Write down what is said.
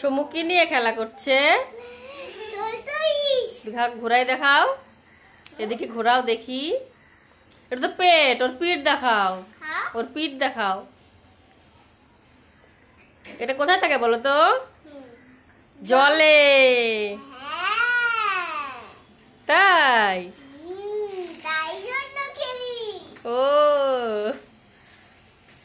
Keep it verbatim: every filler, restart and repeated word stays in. সমুকি নিয়ে খেলা করছে। ঘোরাই দেখাও, এদিকে ঘোরাও দেখি। এটা তো পেট, ওর পিঠ দেখাও, ওর পিঠ দেখাও। এটা কোথায় থাকে বলো তো? জলে, তাই।